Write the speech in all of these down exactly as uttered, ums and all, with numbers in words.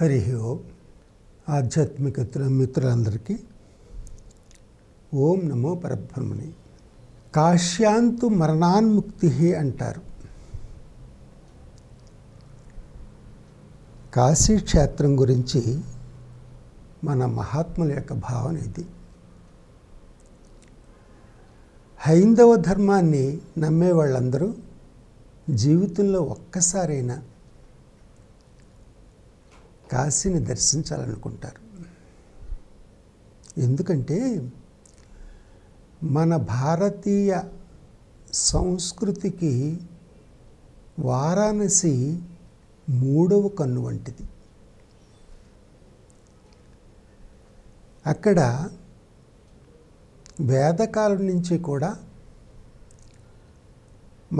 हरि ओम आध्यात्मिक मित्रुलंदरिकी ओम नमो परब्रह्मणे काश्यांतु मरणान्मुक्तिहि अंटारु। काशी क्षेत्रं गुरिंची मन महात्मुल योक्क भावने इदि। हैंदव धर्मान्नि नम्मे वाळ्ळंदरू जीवितंलो ओक्कसारैना కాశీని దర్శించాలనుకుంటారు। ఎందుకంటే మన భారతీయ సంస్కృతికి వారణాసి మూడవ కన్ను వంటిది। అక్కడ వేదకాలం నుంచి కూడా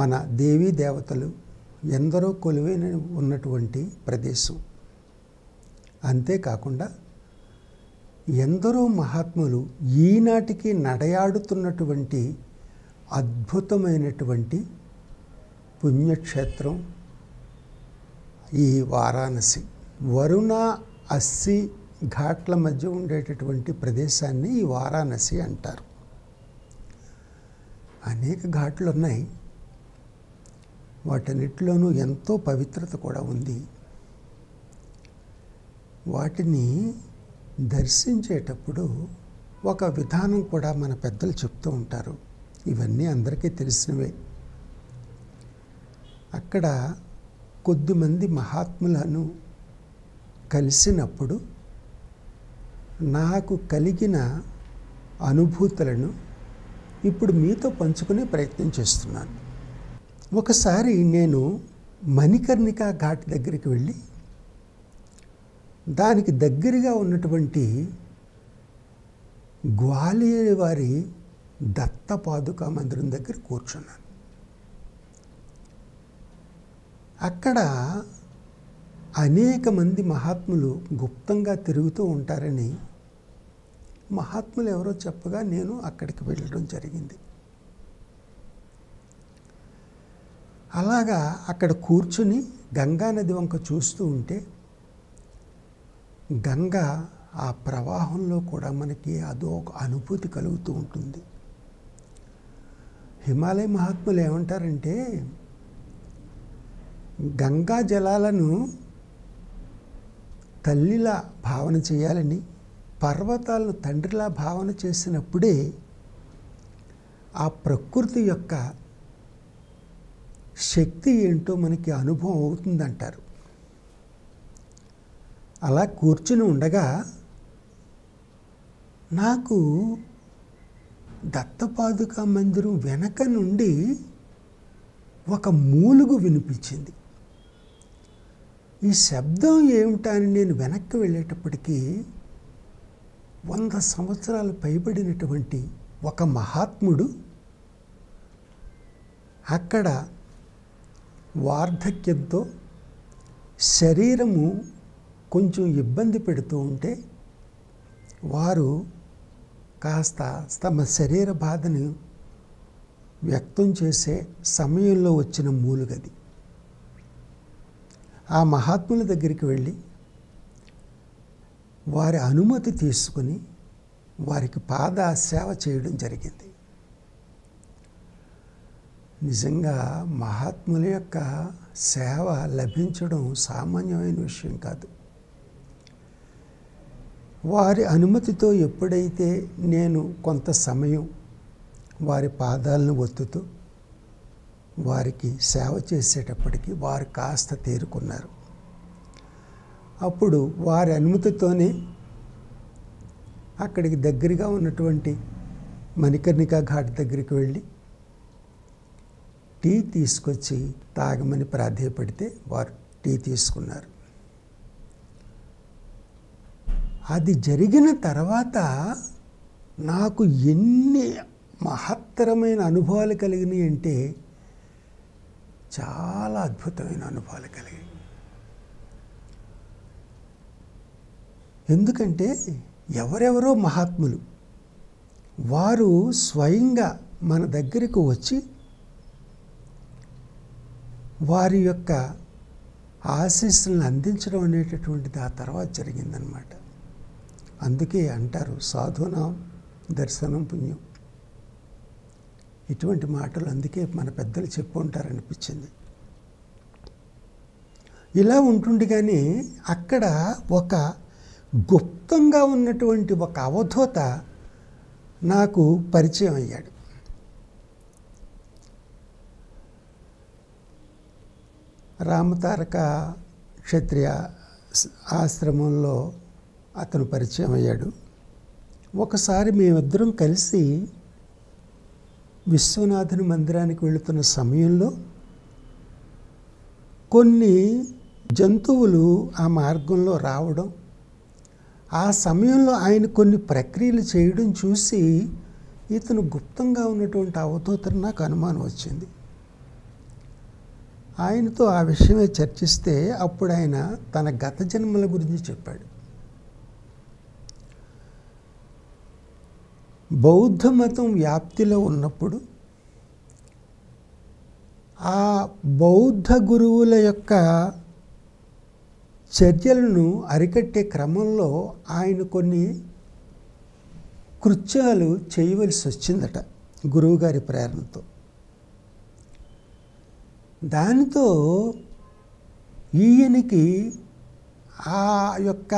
మన దేవీ దేవతలు ఎందరో కొలువైన ఉన్నటువంటి ప్రదేశం। అంతే కాకుండా ఎందరో మహాత్ములు ఈనాటికి నడయాడుతున్నటువంటి అద్భుతమైనటువంటి పుణ్యక్షేత్రం ఈ వారణాసి। వరుణ అస్సి ఘాట్ల మధ్య ఉండేటటువంటి ప్రదేశాన్ని ఈ వారణాసి అంటారు। అనేక ఘాట్లు ఉన్నాయి, వాటన్నిటిలోనూ ఎంతో పవిత్రత కూడా ఉంది। వాటిని దర్శించేటప్పుడు ఒక విధానం కూడా మన పెద్దలు చెప్తూ ఉంటారు, ఇవన్నీ అందరికీ తెలిసినవే। అక్కడ కొద్దిమంది మహాత్ములను కలిసినప్పుడు నాకు కలిగిన అనుభూతులను ఇప్పుడు మీతో పంచుకునే ప్రయత్నం చేస్తున్నాను। ఒకసారి నేను మణికర్ణిక ఘాట్ దగ్గరికి వెళ్ళి దానికి దగ్గరగా ఉన్నటువంటి గ్వాలియర్ వారి దత్తపాదుక మందిరం దగ్గర కూర్చున్నాను। అక్కడ అనేక మంది మహాత్ములు గుప్తంగా తిరుగుతూ ఉంటారని మహాత్ములు ఎవరో చెప్పగా నేను అక్కడికి వెళ్ళడం జరిగింది। అలాగా అక్కడ కూర్చుని గంగానది వంక చూస్తూ ఉంటే గంగ ఆ ప్రవాహంలో కూడా మనకి అదో ఒక అనుభూతి కలుగుతూ ఉంటుంది। హిమాలయ మహాత్ములు ఏమంటారంటే గంగా జలాలను తల్లిలా భావన చేయాలని, పర్వతాలను తండ్రిలా భావన చేసినప్పుడే ఆ ప్రకృతి యొక్క శక్తి ఏంటో మనకి అనుభవం అవుతుందంటారు। అలా కూర్చుని ఉండగా నాకు దత్తపాదుక మందిరం వెనక నుండి ఒక మూలుగు వినిపించింది। ఈ శబ్దం ఏమిటని నేను వెనక్కి వెళ్ళేటప్పటికీ వంద సంవత్సరాలు పైబడినటువంటి ఒక మహాత్ముడు అక్కడ వార్ధక్యంతో శరీరము కొంచెం ఇబ్బంది పెడుతూ ఉంటే వారు కాస్త తమ శరీర బాధను వ్యక్తం చేసే సమయంలో వచ్చిన మూలుగది। ఆ మహాత్ముల దగ్గరికి వెళ్ళి వారి అనుమతి తీసుకుని వారికి పాద సేవ చేయడం జరిగింది। నిజంగా మహాత్ముల యొక్క సేవ లభించడం సామాన్యమైన విషయం కాదు। వారి అనుమతితో ఎప్పుడైతే నేను కొంత సమయం వారి పాదాలను ఒత్తుతూ వారికి సేవ చేసేటప్పటికి వారు కాస్త తేరుకున్నారు। అప్పుడు వారి అనుమతితోనే అక్కడికి దగ్గరగా ఉన్నటువంటి మణికర్ణిక ఘాట్ దగ్గరికి వెళ్ళి టీ తీసుకొచ్చి తాగమని ప్రాధేయపడితే వారు టీ తీసుకున్నారు। అది జరిగిన తర్వాత నాకు ఎన్ని మహత్తరమైన అనుభవాలు కలిగినాయి అంటే చాలా అద్భుతమైన అనుభవాలు కలిగినాయి। ఎందుకంటే ఎవరెవరో మహాత్ములు వారు స్వయంగా మన దగ్గరికి వచ్చి వారి యొక్క ఆశీస్సులను అందించడం అనేటటువంటిది ఆ తర్వాత జరిగిందన్నమాట. అందుకే అంటారు సాధునాం దర్శనం పుణ్యం. ఇటువంటి మాటలు అందుకే మన పెద్దలు చెప్పుకుంటారు అనిపించింది. ఇలా ఉంటుంది. కానీ అక్కడ ఒక గుప్తంగా ఉన్నటువంటి ఒక అవధూత నాకు పరిచయం అయ్యాడు. రామతారక క్షత్రియ ఆశ్రమంలో అతను పరిచయం అయ్యాడు. ఒకసారి మేమిద్దరం కలిసి విశ్వనాథుని మందిరానికి వెళుతున్న సమయంలో కొన్ని జంతువులు ఆ మార్గంలో రావడం, ఆ సమయంలో ఆయన కొన్ని ప్రక్రియలు చేయడం చూసి ఇతను గుప్తంగా ఉన్నటువంటి అవధూతను నాకు అనుమానం వచ్చింది. ఆయనతో ఆ విషయమే చర్చిస్తే అప్పుడు ఆయన తన గత జన్మల గురించి చెప్పాడు. బౌద్ధ మతం వ్యాప్తిలో ఉన్నప్పుడు ఆ బౌద్ధ గురువుల యొక్క చర్యలను అరికట్టే క్రమంలో ఆయన కొన్ని కృత్యాలు చేయవలసి వచ్చిందట గురువుగారి ప్రేరణతో. దానితో ఈయనకి ఆ యొక్క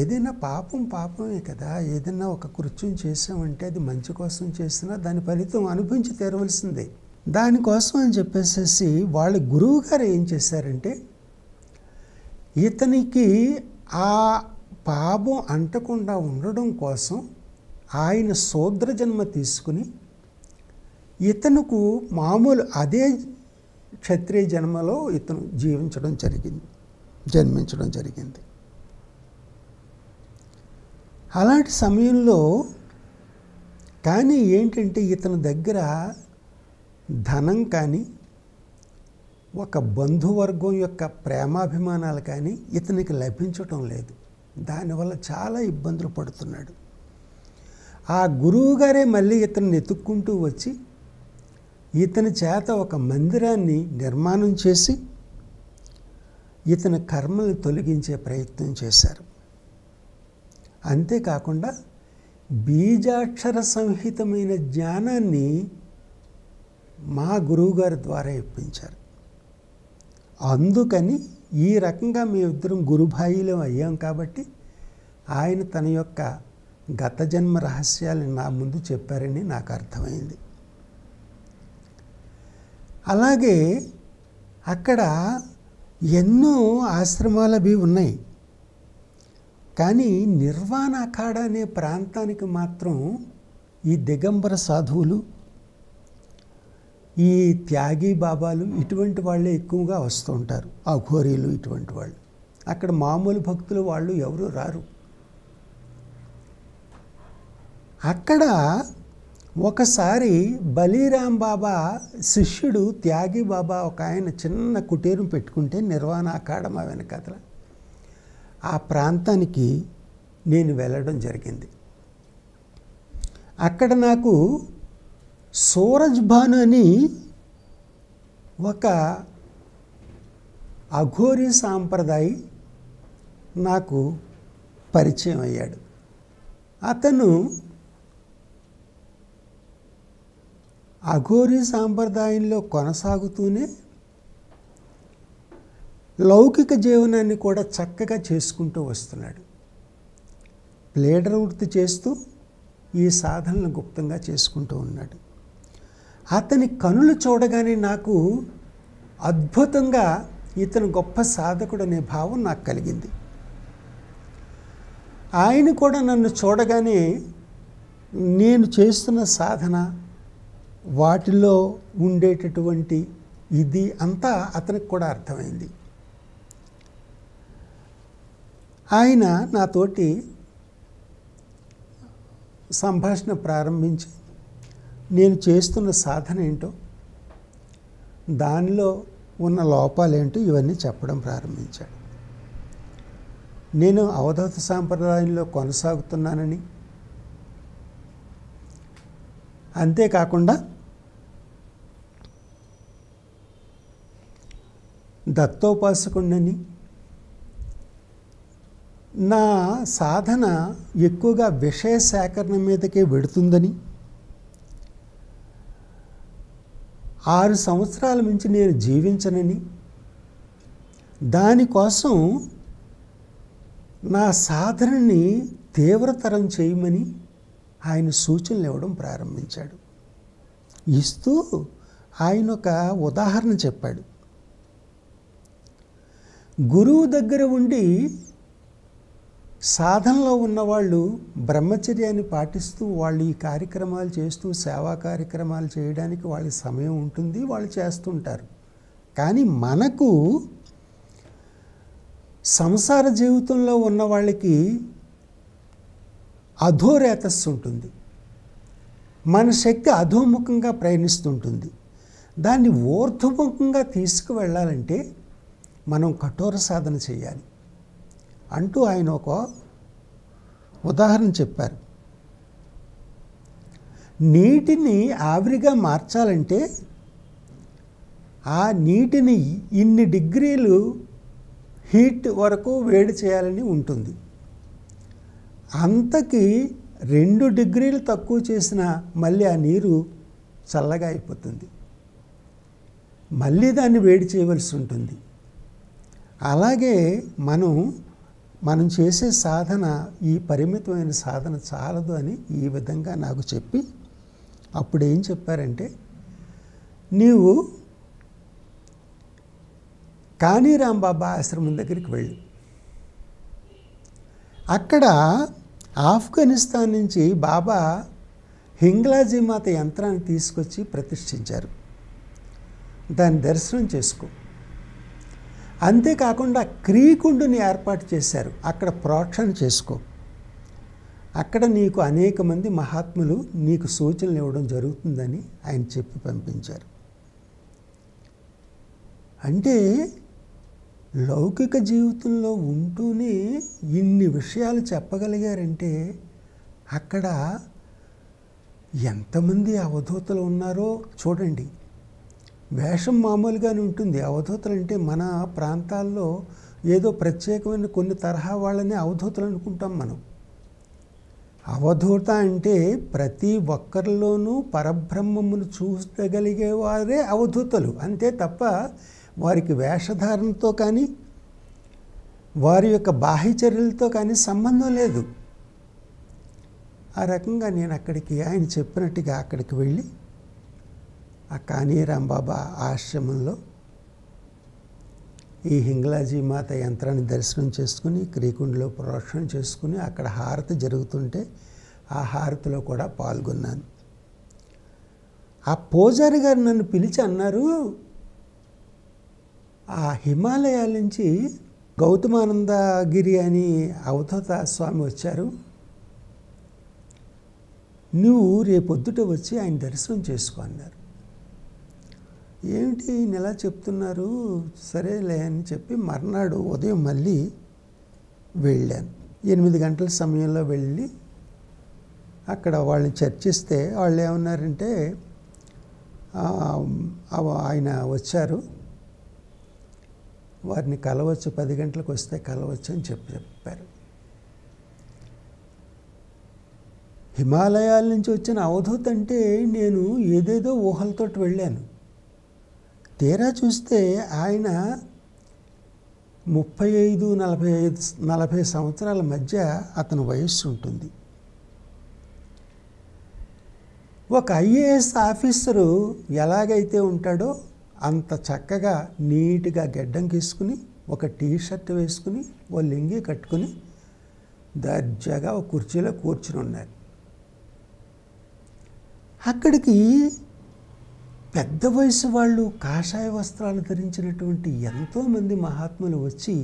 ఏదైనా పాపం పాపమే కదా, ఏదైనా ఒక కృత్యం చేసామంటే అది మంచి కోసం చేసినా దాని ఫలితం అనుభవించి తీరవలసిందే. దానికోసం అని చెప్పేసేసి వాళ్ళ గురువు గారు ఏం చేశారంటే ఇతనికి ఆ పాపం అంటకుండా ఉండడం కోసం ఆయన శూద్ర జన్మ తీసుకుని ఇతనుకు మామూలు అదే క్షత్రియ జన్మలో ఇతను జీవించడం జరిగింది, జన్మించడం జరిగింది. అలాంటి సమయంలో కానీ ఏంటంటే ఇతని దగ్గర ధనం కానీ ఒక బంధువర్గం యొక్క ప్రేమాభిమానాలు కానీ ఇతనికి లభించటం లేదు. దానివల్ల చాలా ఇబ్బందులు పడుతున్నాడు. ఆ గురువుగారే మళ్ళీ ఇతన్ని ఎత్తుక్కుంటూ వచ్చి ఇతని చేత ఒక మందిరాన్ని నిర్మాణం చేసి ఇతని కర్మలు తొలగించే ప్రయత్నం చేశారు. అంతేకాకుండా బీజాక్షర సంహితమైన జ్ఞానాన్ని మా గురువుగారి ద్వారా ఇప్పించారు. అందుకని ఈ రకంగా మేమిద్దరం గురుభాయిలం అయ్యాం. కాబట్టి ఆయన తన యొక్క గత జన్మ రహస్యాలను నా ముందు చెప్పారని నాకు అర్థమైంది. అలాగే అక్కడ ఎన్నో ఆశ్రమాలు అవి ఉన్నాయి. కానీ నిర్వాణ అఖాడ అనే ప్రాంతానికి మాత్రం ఈ దిగంబర సాధువులు, ఈ త్యాగి బాబాలు, ఇటువంటి వాళ్ళే ఎక్కువగా వస్తూ ఉంటారు. అఘోరీలు ఇటువంటి వాళ్ళు. అక్కడ మామూలు భక్తులు వాళ్ళు ఎవరు రారు. అక్కడ ఒకసారి బలీరామ్ బాబా శిష్యుడు త్యాగి బాబా ఒక ఆయన చిన్న కుటీరం పెట్టుకుంటే నిర్వాణ అఖాడమా వెనకతల ఆ ప్రాంతానికి నేను వెళ్ళడం జరిగింది. అక్కడ నాకు సూరజ్ భాను అని ఒక అఘోరీ సాంప్రదాయి నాకు పరిచయం అయ్యాడు. అతను అఘోరీ సాంప్రదాయంలో కొనసాగుతూనే లౌకిక జీవనాన్ని కూడా చక్కగా చేసుకుంటూ వస్తున్నాడు. ప్లేడర్ వృత్తి చేస్తూ ఈ సాధనను గుప్తంగా చేసుకుంటూ ఉన్నాడు. అతని కనులు చూడగానే నాకు అద్భుతంగా ఇతను గొప్ప సాధకుడు అనే భావం నాకు కలిగింది. ఆయన కూడా నన్ను చూడగానే నేను చేస్తున్న సాధన, వాటిలో ఉండేటటువంటి ఇది అంతా అతనికి కూడా అర్థమైంది. ఆయన నాతోటి సంభాషణ ప్రారంభించి నేను చేస్తున్న సాధన ఏంటో, దానిలో ఉన్న లోపాలేంటో ఇవన్నీ చెప్పడం ప్రారంభించాడు. నేను అవధూత సాంప్రదాయంలో కొనసాగుతున్నానని, అంతేకాకుండా దత్తోపాసకుణ్ణని, నా సాధన ఎక్కువగా విషయ సేకరణ మీదకే వెడుతుందని, ఆరు సంవత్సరాల నుంచి నేను జీవించనని, దానికోసం నా సాధనని తీవ్రతరం చేయమని ఆయన సూచనలు ఇవ్వడం ప్రారంభించాడు. ఇస్తూ ఆయన ఒక ఉదాహరణ చెప్పాడు. గురువు దగ్గర ఉండి సాధనలో ఉన్నవాళ్ళు బ్రహ్మచర్యాన్ని పాటిస్తూ వాళ్ళు ఈ కార్యక్రమాలు చేస్తూ సేవా కార్యక్రమాలు చేయడానికి వాళ్ళ సమయం ఉంటుంది, వాళ్ళు చేస్తుంటారు. కానీ మనకు సంసార జీవితంలో ఉన్న వాళ్ళకి అధోరేతస్సు ఉంటుంది, మన శక్తి అధోముఖంగా ప్రయాణిస్తుంటుంది. దాన్ని ఊర్ధముఖంగా తీసుకువెళ్ళాలంటే మనం కఠోర సాధన చేయాలి అంటూ ఆయన ఒక ఉదాహరణ చెప్పారు. నీటిని ఆవిరిగా మార్చాలంటే ఆ నీటిని ఇన్ని డిగ్రీలు హీట్ వరకు వేడి చేయాలని ఉంటుంది. అంతకి రెండు డిగ్రీలు తక్కువ చేసినా మళ్ళీ ఆ నీరు చల్లగా అయిపోతుంది, మళ్ళీ దాన్ని వేడి చేయవలసి ఉంటుంది. అలాగే మనం మనం చేసే సాధన, ఈ పరిమితమైన సాధన చాలదు అని ఈ విధంగా నాకు చెప్పి, అప్పుడు ఏం చెప్పారంటే, నీవు కాణిరాంబాబా ఆశ్రమం దగ్గరికి వెళ్ళు, అక్కడ ఆఫ్ఘనిస్తాన్ నుంచి బాబా హింగ్లాజీ మాత యంత్రాన్ని తీసుకొచ్చి ప్రతిష్ఠించారు, దాని దర్శనం చేసుకో. అంతేకాకుండా క్రీకుండుని ఏర్పాటు చేశారు, అక్కడ ప్రోక్షణ చేసుకో. అక్కడ నీకు అనేక మంది మహాత్ములు నీకు సూచనలు ఇవ్వడం జరుగుతుందని ఆయన చెప్పి పంపించారు. అంటే లౌకిక జీవితంలో ఉంటూనే ఇన్ని విషయాలు చెప్పగలిగారంటే అక్కడ ఎంతమంది అవధూతలు ఉన్నారో చూడండి. వేషం మామూలుగానే ఉంటుంది. అవధూతలు అంటే మన ప్రాంతాల్లో ఏదో ప్రత్యేకమైన కొన్ని తరహా వాళ్ళని అవధూతలు అనుకుంటాం మనం. అవధూత అంటే ప్రతి ఒక్కరిలోనూ పరబ్రహ్మమును చూడగలిగేవారే అవధూతలు, అంతే తప్ప వారికి వేషధారణతో కానీ వారి యొక్క బాహ్యచర్యలతో కానీ సంబంధం లేదు. ఆ రకంగా నేను అక్కడికి ఆయన చెప్పినట్టుగా అక్కడికి వెళ్ళి ఆ కాణిరాంబాబా ఆశ్రమంలో ఈ హింగ్లాజీ మాత యంత్రాన్ని దర్శనం చేసుకుని, క్రీకుండలో ప్రోక్షణ చేసుకుని, అక్కడ హారతి జరుగుతుంటే ఆ హారతిలో కూడా పాల్గొన్నాను. ఆ పూజారి గారు నన్ను పిలిచి అన్నారు, ఆ హిమాలయాల నుంచి గౌతమానందగిరి అని అవధూత స్వామి వచ్చారు, నువ్వు రేపొద్దుట వచ్చి ఆయన దర్శనం చేసుకో అన్నారు. ఏమిటి ఈయన ఎలా చెప్తున్నారు, సరేలే అని చెప్పి మర్నాడు ఉదయం మళ్ళీ వెళ్ళాను. ఎనిమిది గంటల సమయంలో వెళ్ళి అక్కడ వాళ్ళని చర్చిస్తే వాళ్ళు ఏమన్నారంటే, ఆయన వచ్చారు, వారిని కలవచ్చు, పది గంటలకు వస్తే కలవచ్చు అని చెప్పి చెప్పారు. హిమాలయాల నుంచి వచ్చిన అవధూత అంటే నేను ఏదేదో ఊహలతోటి వెళ్ళాను. తీరా చూస్తే ఆయన ముప్పై ఐదు నలభై ఐదు నలభై సంవత్సరాల మధ్య అతని వయస్సు ఉంటుంది. ఒక ఐఏఎస్ ఆఫీసరు ఎలాగైతే ఉంటాడో అంత చక్కగా నీట్గా గెడ్డం గీసుకుని, ఒక టీ షర్ట్ వేసుకుని, ఓ లింగి కట్టుకుని దర్జాగా ఒక కుర్చీలో కూర్చుని ఉన్నారు. అక్కడికి పెద్ద వయసు వాళ్ళు కాషాయ వస్త్రాలు ధరించినటువంటి ఎంతోమంది మహాత్ములు వచ్చి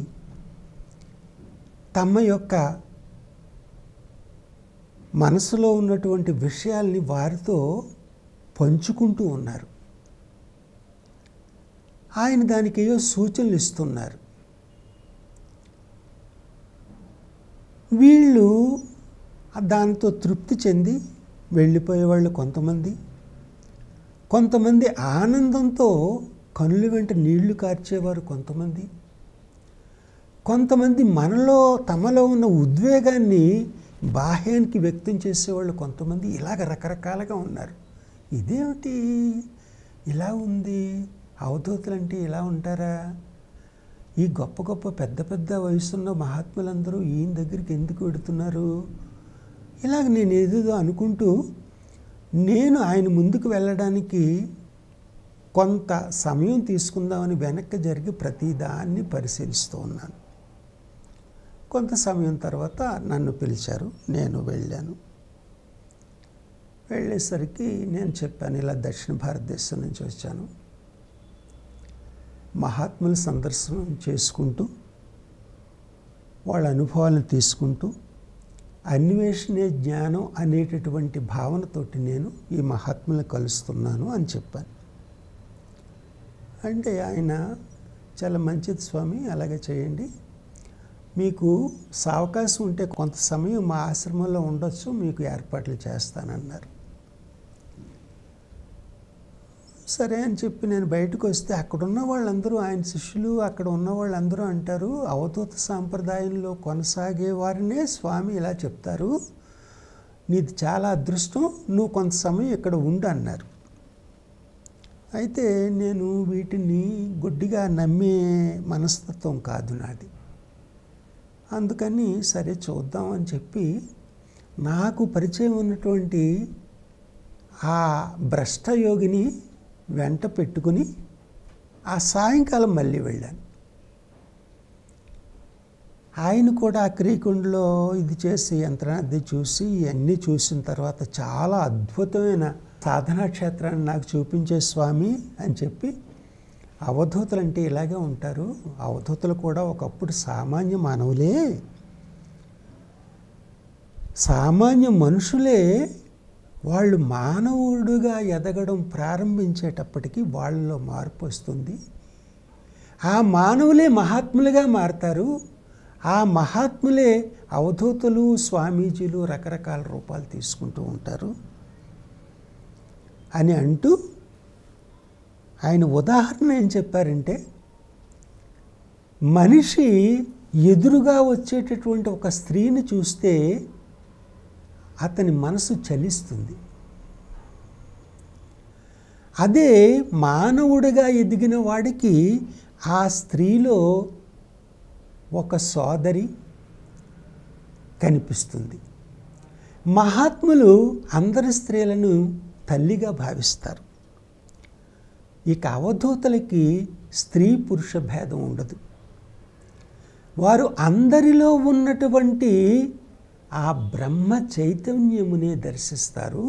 తమ యొక్క మనసులో ఉన్నటువంటి విషయాల్ని వారితో పంచుకుంటూ ఉన్నారు. ఆయన దానికి ఏవో సూచనలు ఇస్తున్నారు. వీళ్ళు దాంతో తృప్తి చెంది వెళ్ళిపోయేవాళ్ళు కొంతమంది, కొంతమంది ఆనందంతో కనుల వెంట నీళ్లు కార్చేవారు కొంతమంది కొంతమంది మనలో తమలో ఉన్న ఉద్వేగాన్ని బాహ్యానికి వ్యక్తం చేసేవాళ్ళు కొంతమంది ఇలాగ రకరకాలుగా ఉన్నారు. ఇదేంటి ఇలా ఉంది, అవధూతులంటే ఇలా ఉంటారా, ఈ గొప్ప గొప్ప పెద్ద పెద్ద వయసున్న మహాత్ములందరూ ఈయన దగ్గరికి ఎందుకు వెడుతున్నారు ఇలాగ నేను ఏదేదో అనుకుంటూ నేను ఆయన ముందుకు వెళ్ళడానికి కొంత సమయం తీసుకుందామని వెనక్కి జరిగి ప్రతిదాన్ని పరిశీలిస్తూ ఉన్నాను. కొంత సమయం తర్వాత నన్ను పిలిచారు. నేను వెళ్ళాను. వెళ్ళేసరికి నేను చెప్పాను, ఇలా దక్షిణ భారతదేశం నుంచి వచ్చాను, మహాత్ములు సందర్శనం చేసుకుంటూ వాళ్ళ అనుభవాలను తీసుకుంటూ అన్వేషణే జ్ఞానం అనేటటువంటి భావనతోటి నేను ఈ మహాత్ములను కలుస్తున్నాను అని చెప్పాను. అంటే ఆయన చాలా మంచిది స్వామి, అలాగే చేయండి, మీకు అవకాశం ఉంటే కొంత సమయం మా ఆశ్రమంలో ఉండొచ్చు, మీకు ఏర్పాట్లు చేస్తానన్నారు. సరే అని చెప్పి నేను బయటకు వస్తే అక్కడున్న వాళ్ళందరూ ఆయన శిష్యులు అక్కడ ఉన్న వాళ్ళందరూ అంటారు, అవధూత సాంప్రదాయంలో కొనసాగే వారినే స్వామి ఇలా చెప్తారు, నీది చాలా అదృష్టం, నువ్వు కొంత సమయం ఇక్కడ ఉండు అన్నారు. అయితే నేను వీటిని గుడ్డిగా నమ్మే మనస్తత్వం కాదు నాది, అందుకని సరే చూద్దాం అని చెప్పి నాకు పరిచయం ఉన్నటువంటి ఆ భ్రష్టయోగిని వెంట పెట్టుకుని ఆ సాయంకాలం మళ్ళీ వెళ్ళాను. ఆయన కూడా ఆ క్రీకుండలో ఇది చేసి యంత్రాన్ని చూసి ఇవన్నీ చూసిన తర్వాత చాలా అద్భుతమైన సాధనా క్షేత్రాన్ని నాకు చూపించే స్వామి అని చెప్పి, అవధూతులు అంటే ఇలాగే ఉంటారు, అవధూతులు కూడా ఒకప్పుడు సామాన్య మానవులే, సామాన్య మనుషులే, వాళ్ళు మానవుడుగా ఎదగడం ప్రారంభించేటప్పటికీ వాళ్ళలో మార్పు వస్తుంది, ఆ మానవులే మహాత్ములుగా మారతారు, ఆ మహాత్ములే అవధూతులు స్వామీజీలు రకరకాల రూపాలు తీసుకుంటూ ఉంటారు అని అంటూ ఆయన ఉదాహరణ ఏం చెప్పారంటే, మనిషి ఎదురుగా వచ్చేటటువంటి ఒక స్త్రీని చూస్తే అతని మనసు చలిస్తుంది, అదే మానవుడిగా ఎదిగిన వాడికి ఆ స్త్రీలో ఒక సోదరి కనిపిస్తుంది. మహాత్ములు అందరి స్త్రీలను తల్లిగా భావిస్తారు, ఇక అవధూతలకి స్త్రీ పురుష భేదం ఉండదు, వారు అందరిలో ఉన్నటువంటి ఆ బ్రహ్మ చైతన్యమునే దర్శిస్తారు.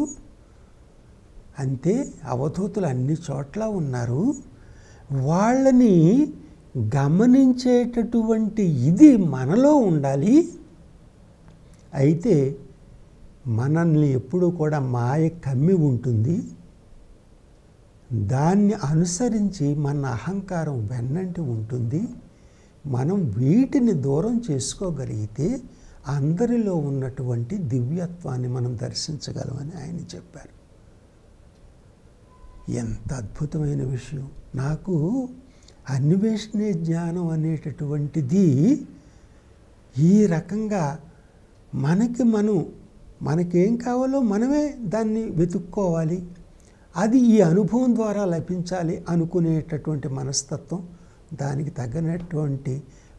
అంతే, అవధూతులు అన్ని చోట్ల ఉన్నారు, వాళ్ళని గమనించేటటువంటి ఇది మనలో ఉండాలి. అయితే మనల్ని ఎప్పుడూ కూడా మాయ కమ్మి ఉంటుంది, దాన్ని అనుసరించి మన అహంకారం వెన్నంటి ఉంటుంది. మనం వీటిని దూరం చేసుకోగలిగితే అందరిలో ఉన్నటువంటి దివ్యత్వాన్ని మనం దర్శించగలమని ఆయన చెప్పారు. ఎంత అద్భుతమైన విషయం! నాకు అన్వేషణే జ్ఞానం అనేటటువంటిది ఈ రకంగా మనకి మనం మనకేం కావాలో మనమే దాన్ని వెతుక్కోవాలి, అది ఈ అనుభవం ద్వారా లభించాలి అనుకునేటటువంటి మనస్తత్వం, దానికి తగినటువంటి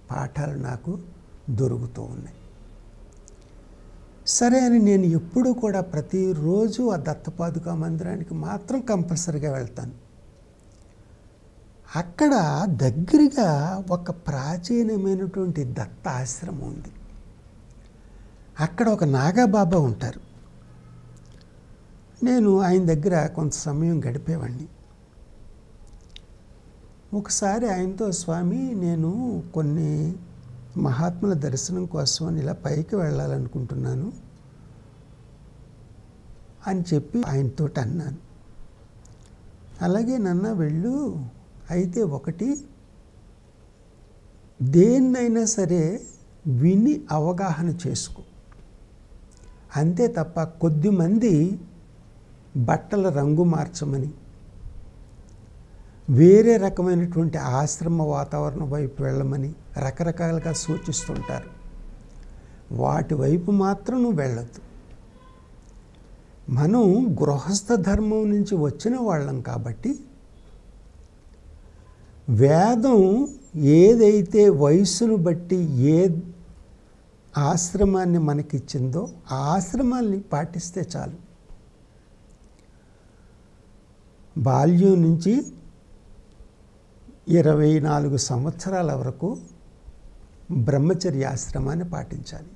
పాఠాలు నాకు దొరుకుతూ ఉన్నాయి. సరే అని నేను ఎప్పుడూ కూడా ప్రతిరోజు ఆ దత్తపాదుకా మందిరానికి మాత్రం కంపల్సరీగా వెళ్తాను. అక్కడ దగ్గరగా ఒక ప్రాచీనమైనటువంటి దత్త ఆశ్రమం ఉంది. అక్కడ ఒక నాగాబాబా ఉంటారు. నేను ఆయన దగ్గర కొంత సమయం గడిపేవాడిని. ఒకసారి ఆయనతో, స్వామి నేను కొన్ని మహాత్ముల దర్శనం కోసం ఇలా పైకి వెళ్ళాలనుకుంటున్నాను అని చెప్పి ఆయనతో అన్నాను. అలాగే నాన్న వెళ్ళు, అయితే ఒకటి దేన్నైనా సరే విని అవగాహన చేసుకో, అంతే తప్ప కొద్దిమంది బట్టల రంగు మార్చమని, వేరే రకమైనటువంటి ఆశ్రమ వాతావరణం వైపు వెళ్ళమని రకరకాలుగా సూచిస్తుంటారు. వాటి వైపు మాత్రం నువ్వు వెళ్ళొద్దు. మనం గృహస్థ ధర్మం నుంచి వచ్చిన వాళ్ళం కాబట్టి వేదం ఏదైతే వయస్సును బట్టి ఏ ఆశ్రమాన్ని మనకిచ్చిందో ఆ ఆశ్రమాన్ని పాటిస్తే చాలు. బాల్యం నుంచి ఇరవై నాలుగు సంవత్సరాల వరకు బ్రహ్మచర్య ఆశ్రమాన్ని పాటించాలి.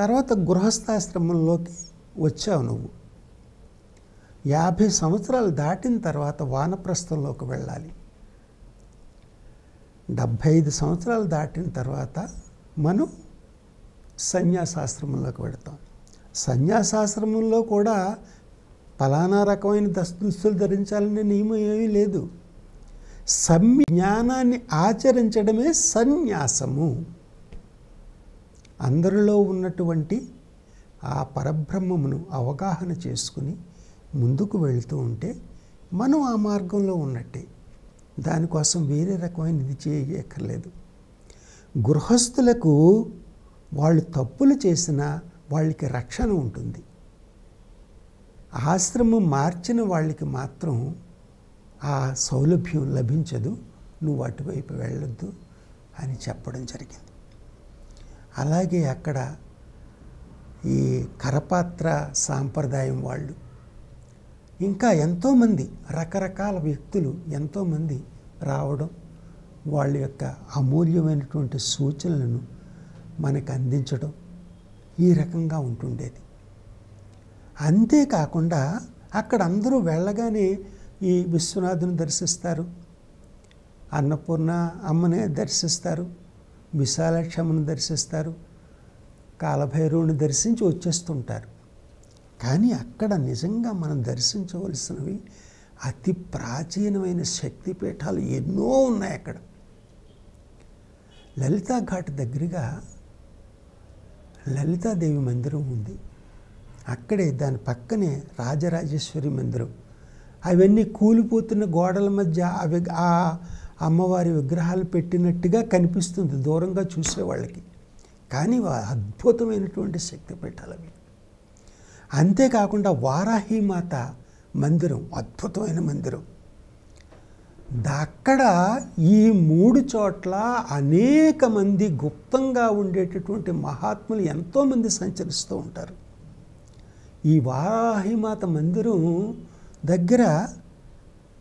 తర్వాత గృహస్థాశ్రమంలోకి వచ్చావు నువ్వు. యాభై సంవత్సరాలు దాటిన తర్వాత వానప్రస్థంలోకి వెళ్ళాలి. డెబ్భై ఐదు సంవత్సరాలు దాటిన తర్వాత మనం సన్యాసాశ్రమంలోకి వెళ్తాం. సన్యాసాశ్రమంలో కూడా ఫలానా రకమైన దుస్తులు ధరించాలనే నియమం ఏమీ లేదు. సమ్య జ్ఞానాన్ని ఆచరించడమే సన్యాసము. అందరిలో ఉన్నటువంటి ఆ పరబ్రహ్మమును అవగాహన చేసుకుని ముందుకు వెళుతూ ఉంటే మనం ఆ మార్గంలో ఉన్నట్టే. దానికోసం వేరే రకమైన ఇది చేయక్కర్లేదు. గృహస్థులకు వాళ్ళు తప్పులు చేసినా వాళ్ళకి రక్షణ ఉంటుంది. ఆశ్రమం మార్చిన వాళ్ళకి మాత్రం ఆ సౌలభ్యం లభించదు. నువ్వు అటువైపు వెళ్ళొద్దు అని చెప్పడం జరిగింది. అలాగే అక్కడ ఈ కరపాత్ర సాంప్రదాయం వాళ్ళు ఇంకా ఎంతోమంది రకరకాల వ్యక్తులు ఎంతోమంది రావడం వాళ్ళ యొక్క అమూల్యమైనటువంటి సూచనలను మనకు అందించడం ఈ రకంగా ఉంటుండేది. అంతేకాకుండా అక్కడ అందరూ వెళ్ళగానే ఈ విశ్వనాథుని దర్శిస్తారు, అన్నపూర్ణ అమ్మనే దర్శిస్తారు, విశాలక్షమ్మను దర్శిస్తారు, కాలభైరవుని దర్శించి వచ్చేస్తుంటారు. కానీ అక్కడ నిజంగా మనం దర్శించవలసినవి అతి ప్రాచీనమైన శక్తిపీఠాలు ఎన్నో ఉన్నాయి. అక్కడ లలితాఘాట్ దగ్గరగా లలితాదేవి మందిరం ఉంది. అక్కడే దాని పక్కనే రాజరాజేశ్వరి మందిరం. అవన్నీ కూలిపోతున్న గోడల మధ్య అవి ఆ అమ్మవారి విగ్రహాలు పెట్టినట్టుగా కనిపిస్తుంది దూరంగా చూసేవాళ్ళకి. కానీ అద్భుతమైనటువంటి శక్తిపీఠాలు అవి. అంతేకాకుండా వారాహిమాత మందిరం అద్భుతమైన మందిరం. అక్కడ ఈ మూడు చోట్ల అనేక మంది గుప్తంగా ఉండేటటువంటి మహాత్ములు ఎంతోమంది సంచరిస్తూ ఉంటారు. ఈ వారాహిమాత మందిరం దగ్గర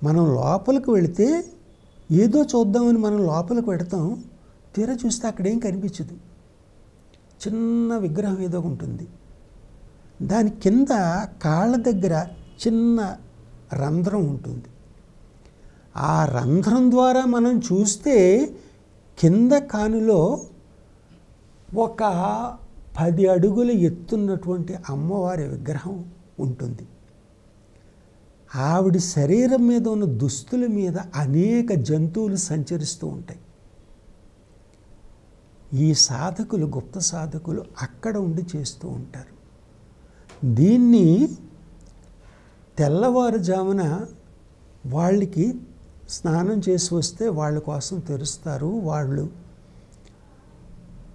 మనం లోపలికి వెళితే ఏదో చూద్దామని మనం లోపలికి వెళతాం. తీరా చూస్తే అక్కడేం కనిపించదు. చిన్న విగ్రహం ఏదో ఉంటుంది. దాని కింద కాళ్ళ దగ్గర చిన్న రంధ్రం ఉంటుంది. ఆ రంధ్రం ద్వారా మనం చూస్తే కింద కానులో ఒక పది అడుగులు ఎత్తున్నటువంటి అమ్మవారి విగ్రహం ఉంటుంది. ఆవిడ శరీరం మీద ఉన్న దుస్తుల మీద అనేక జంతువులు సంచరిస్తూ ఉంటాయి. ఈ సాధకులు గుప్త సాధకులు అక్కడ ఉండి చేస్తూ ఉంటారు. దీన్ని తెల్లవారుజామున వాళ్ళకి స్నానం చేసి వస్తే వాళ్ళ కోసం తెరుస్తారు. వాళ్ళు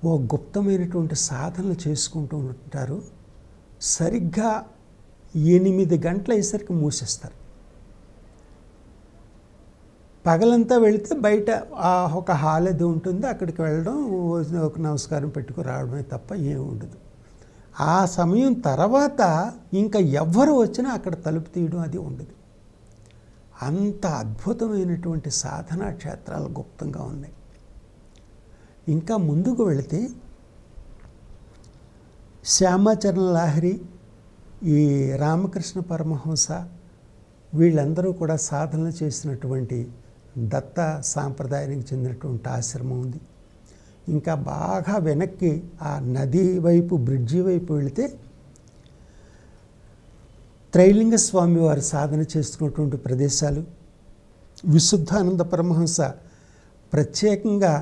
ఓ గుప్తమైనటువంటి సాధనలు చేసుకుంటూ ఉంటారు. సరిగ్గా ఎనిమిది గంటల అయ్యేసరికి మూసేస్తారు. పగలంతా వెళితే బయట ఒక హాల్ అది ఉంటుంది. అక్కడికి వెళ్ళడం ఒక నమస్కారం పెట్టుకుని రావడమే తప్ప ఏమి ఉండదు. ఆ సమయం తర్వాత ఇంకా ఎవ్వరు వచ్చినా అక్కడ తలుపు తీయడం అది ఉండదు. అంత అద్భుతమైనటువంటి సాధనా క్షేత్రాలు గుప్తంగా ఉన్నాయి. ఇంకా ముందుకు వెళితే శ్యామాచరణ లాహిరి, ఈ రామకృష్ణ పరమహంస వీళ్ళందరూ కూడా సాధనలు చేసినటువంటి దత్త సాంప్రదాయానికి చెందినటువంటి ఆశ్రమం ఉంది. ఇంకా బాగా వెనక్కి ఆ నది వైపు బ్రిడ్జి వైపు వెళితే త్రైలింగ స్వామి వారు సాధన చేసుకున్నటువంటి ప్రదేశాలు, విశుద్ధానంద పరమహంస ప్రత్యేకంగా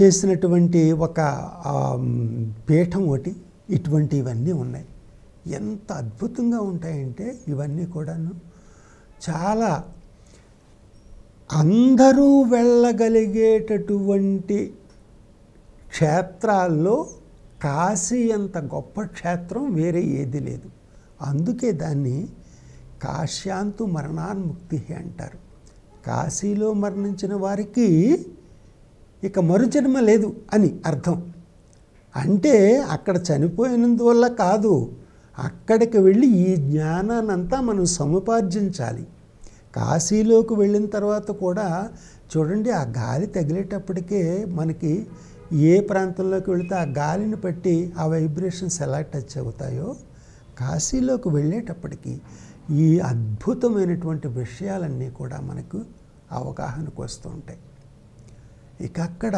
చేసినటువంటి ఒక పీఠం ఒకటి, ఇటువంటివన్నీ ఉన్నాయి. ఎంత అద్భుతంగా ఉంటాయంటే ఇవన్నీ కూడాను చాలా అందరూ వెళ్ళగలిగేటటువంటి క్షేత్రాల్లో కాశీ అంత గొప్ప క్షేత్రం వేరే ఏది లేదు. అందుకే దాన్ని కాశ్యాంతు మరణాన్ముక్తి అంటారు. కాశీలో మరణించిన వారికి ఇక మరుజన్మ లేదు అని అర్థం. అంటే అక్కడ చనిపోయినందువల్ల కాదు, అక్కడికి వెళ్ళి ఈ జ్ఞానాన్నంతా మనం సముపార్జించాలి. కాశీలోకి వెళ్ళిన తర్వాత కూడా చూడండి, ఆ గాలి తగిలేటప్పటికే మనకి ఏ ప్రాంతంలోకి వెళితే ఆ గాలిని బట్టి ఆ వైబ్రేషన్స్ ఎలా టచ్ అవుతాయో, కాశీలోకి వెళ్ళేటప్పటికీ ఈ అద్భుతమైనటువంటి విషయాలన్నీ కూడా మనకు అవగాహనకు వస్తూ ఉంటాయి. ఇక అక్కడ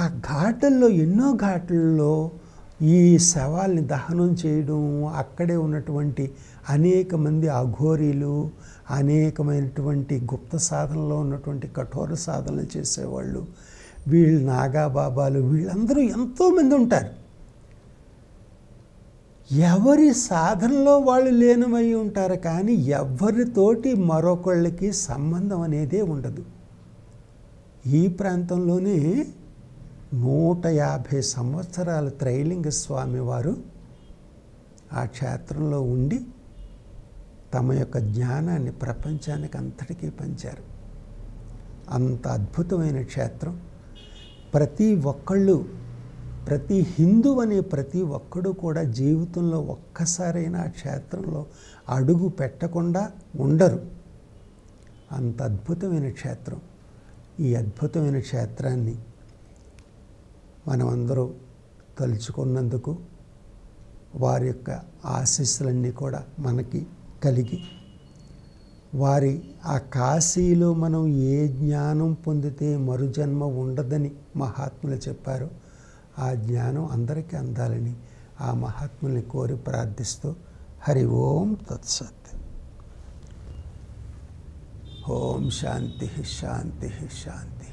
ఆ ఘాట్లలో, ఎన్నో ఘాట్లలో ఈ శవాల్ని దహనం చేయడం, అక్కడే ఉన్నటువంటి అనేక మంది అఘోరీలు, అనేకమైనటువంటి గుప్త సాధనలో ఉన్నటువంటి కఠోర సాధనలు చేసేవాళ్ళు, వీళ్ళు నాగాబాబాలు, వీళ్ళందరూ ఎంతోమంది ఉంటారు. ఎవరి సాధనలో వాళ్ళు లేనమై ఉంటారు, కానీ ఎవరితోటి మరొకళ్ళకి సంబంధం అనేదే ఉండదు. ఈ ప్రాంతంలోనే నూట యాభై సంవత్సరాలు త్రైలింగ స్వామి వారు ఆ క్షేత్రంలో ఉండి తమ యొక్క జ్ఞానాన్ని ప్రపంచానికి అంతటికీ పంచారు. అంత అద్భుతమైన క్షేత్రం. ప్రతి ఒక్కళ్ళు, ప్రతి హిందూ అనే ప్రతి ఒక్కడు కూడా జీవితంలో ఒక్కసారైనా ఆ క్షేత్రంలో అడుగు పెట్టకుండా ఉండరు. అంత అద్భుతమైన క్షేత్రం. ఈ అద్భుతమైన క్షేత్రాన్ని మనమందరూ తలుచుకున్నందుకు వారి యొక్క ఆశీస్సులన్నీ కూడా మనకి కలిగి, వారి ఆ కాశీలో మనం ఏ జ్ఞానం పొందితే మరుజన్మ ఉండదని మహాత్ములు చెప్పారు, ఆ జ్ఞానం అందరికీ అందాలని ఆ మహాత్ముల్ని కోరి ప్రార్థిస్తూ హరి ఓం తత్సత్. ఓం శాంతి శాంతి శాంతి.